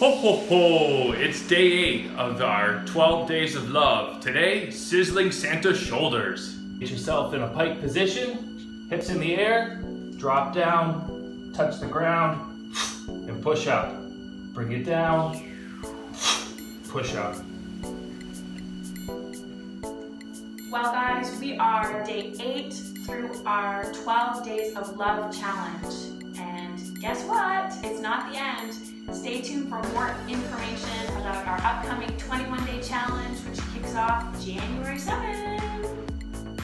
Ho ho ho, it's day 8 of our 12 days of love. Today, sizzling Santa's shoulders. Get yourself in a pike position, hips in the air, drop down, touch the ground, and push up. Bring it down, push up. Well guys, we are day 8 through our 12 days of love challenge. And guess what? It's not the end. Stay tuned for more information about our upcoming 21-day challenge, which kicks off January 7th.